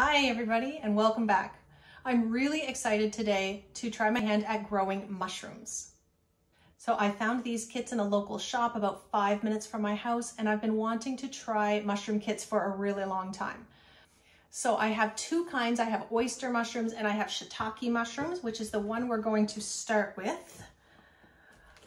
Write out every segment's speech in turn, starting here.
Hi everybody and welcome back. I'm really excited today to try my hand at growing mushrooms. So I found these kits in a local shop about 5 minutes from my house, and I've been wanting to try mushroom kits for a really long time. So I have two kinds. I have oyster mushrooms and I have shiitake mushrooms, which is the one we're going to start with.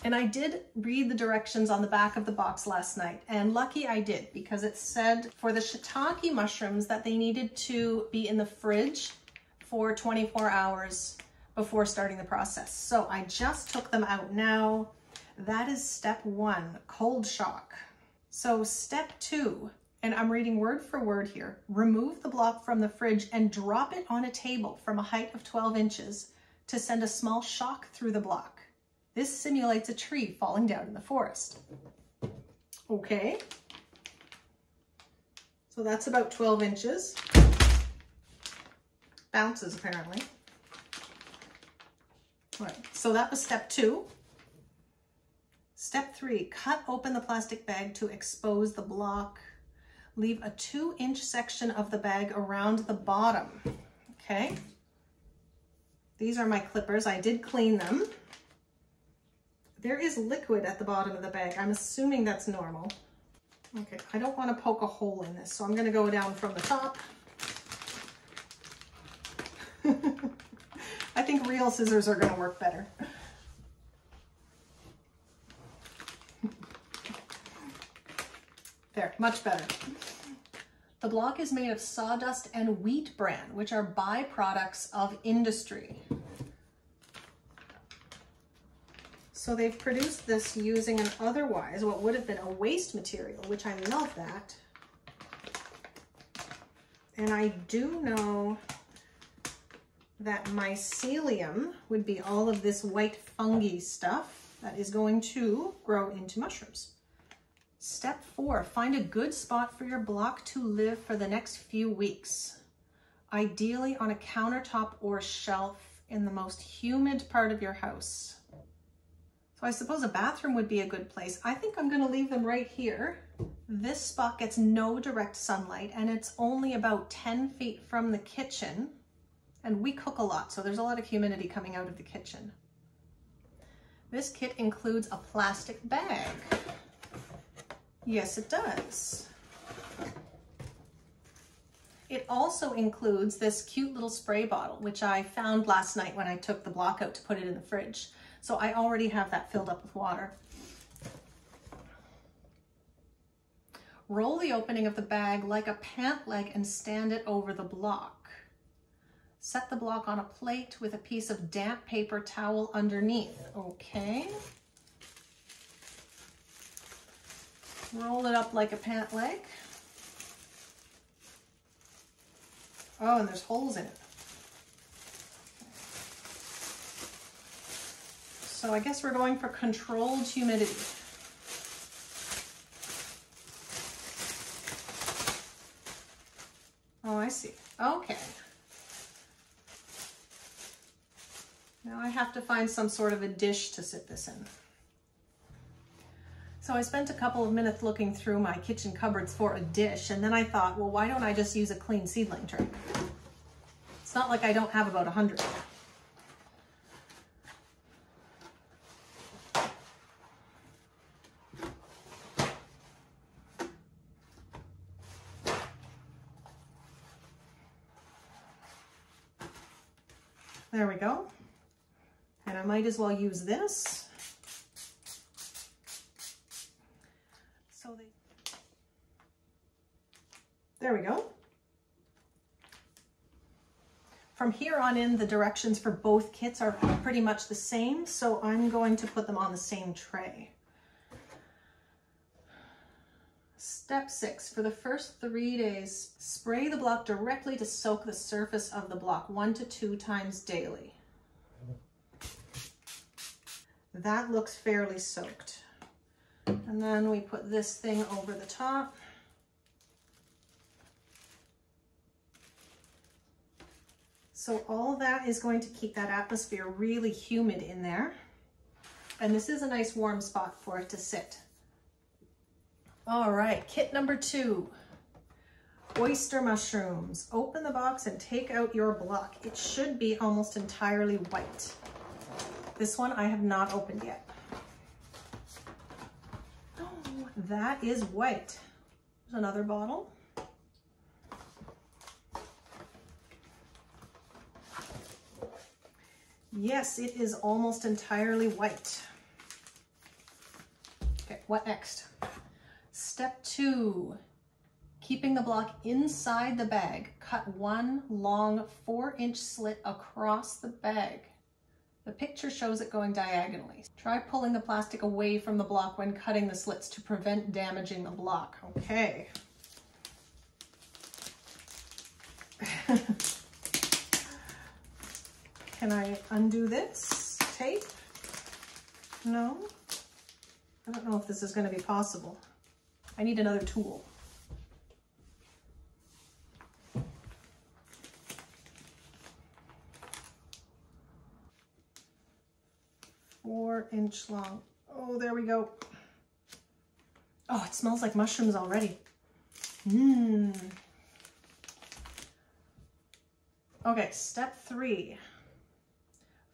And I did read the directions on the back of the box last night, and lucky I did, because it said for the shiitake mushrooms that they needed to be in the fridge for 24 hours before starting the process. So I just took them out now. That is step one, cold shock. So step two, and I'm reading word for word here, remove the block from the fridge and drop it on a table from a height of 12 inches to send a small shock through the block. This simulates a tree falling down in the forest. Okay. So that's about 12 inches. Bounces apparently. All right, so that was step two. Step three, cut open the plastic bag to expose the block. Leave a 2-inch section of the bag around the bottom. Okay. These are my clippers. I did clean them. There is liquid at the bottom of the bag. I'm assuming that's normal. Okay, I don't want to poke a hole in this, so I'm going to go down from the top. I think real scissors are going to work better. There, much better. The block is made of sawdust and wheat bran, which are byproducts of industry. So they've produced this using an otherwise, what would have been a waste material, which I love that. And I do know that mycelium would be all of this white fungi stuff that is going to grow into mushrooms. Step four, find a good spot for your block to live for the next few weeks. Ideally on a countertop or shelf in the most humid part of your house. I suppose a bathroom would be a good place. I think I'm going to leave them right here. This spot gets no direct sunlight, and it's only about 10 feet from the kitchen, and we cook a lot, so there's a lot of humidity coming out of the kitchen. This kit includes a plastic bag. Yes, it does. It also includes this cute little spray bottle, which I found last night when I took the block out to put it in the fridge. So I already have that filled up with water. Roll the opening of the bag like a pant leg and stand it over the block. Set the block on a plate with a piece of damp paper towel underneath. Okay. Roll it up like a pant leg. Oh, and there's holes in it. So I guess we're going for controlled humidity. Oh, I see. Okay. Now I have to find some sort of a dish to sit this in. So I spent a couple of minutes looking through my kitchen cupboards for a dish, and then I thought, well, why don't I just use a clean seedling tray? It's not like I don't have about 100. There we go. And I might as well use this. So there we go. From here on in, the directions for both kits are pretty much the same, so I'm going to put them on the same tray. Step six, for the first 3 days, spray the block directly to soak the surface of the block 1 to 2 times daily. That looks fairly soaked. And then we put this thing over the top. So all that is going to keep that atmosphere really humid in there. And this is a nice warm spot for it to sit. All right, kit number two. oyster mushrooms. Open the box and take out your block. It should be almost entirely white. This one I have not opened yet. Oh, that is white. There's another bottle. Yes, it is almost entirely white. Okay, what next? Step 2, keeping the block inside the bag, cut one long 4-inch slit across the bag. The picture shows it going diagonally. Try pulling the plastic away from the block when cutting the slits to prevent damaging the block. Okay. Can I undo this tape? No? I don't know if this is going to be possible. I need another tool. Inch long. Oh, there we go. Oh, it smells like mushrooms already. Mmm. Okay, step 3.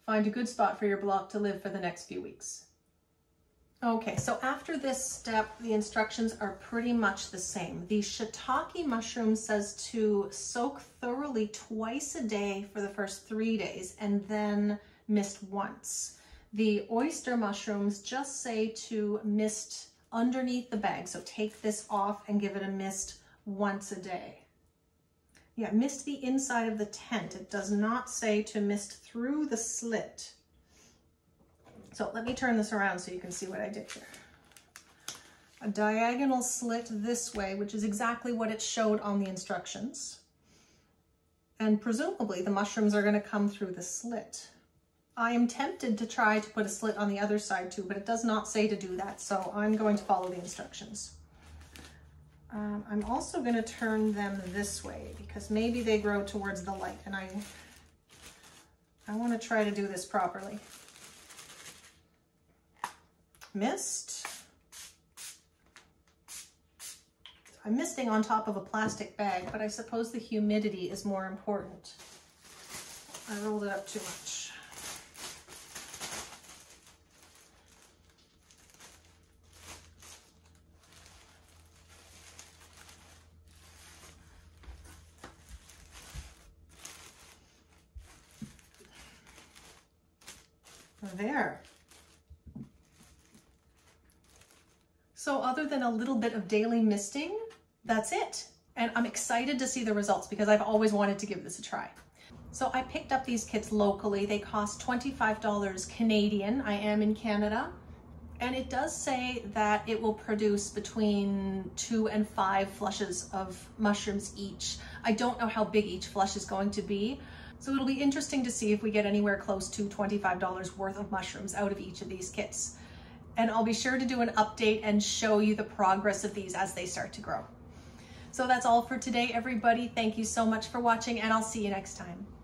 Find a good spot for your block to live for the next few weeks. Okay, so after this step, the instructions are pretty much the same. The shiitake mushroom says to soak thoroughly twice a day for the first 3 days and then mist once. The oyster mushrooms just say to mist underneath the bag. So take this off and give it a mist once a day. Yeah, mist the inside of the tent. It does not say to mist through the slit. So let me turn this around so you can see what I did here. A diagonal slit this way, which is exactly what it showed on the instructions. And presumably the mushrooms are going to come through the slit. I am tempted to try to put a slit on the other side too, but it does not say to do that, so I'm going to follow the instructions. I'm also going to turn them this way because maybe they grow towards the light, and I want to try to do this properly. Mist. I'm misting on top of a plastic bag, but I suppose the humidity is more important. I rolled it up too much. There. So other than a little bit of daily misting, that's it. And I'm excited to see the results because I've always wanted to give this a try. So I picked up these kits locally. They cost $25 Canadian. I am in Canada. And it does say that it will produce between 2 and 5 flushes of mushrooms each. I don't know how big each flush is going to be. So it'll be interesting to see if we get anywhere close to $25 worth of mushrooms out of each of these kits. And I'll be sure to do an update and show you the progress of these as they start to grow. So that's all for today, everybody. Thank you so much for watching, and I'll see you next time.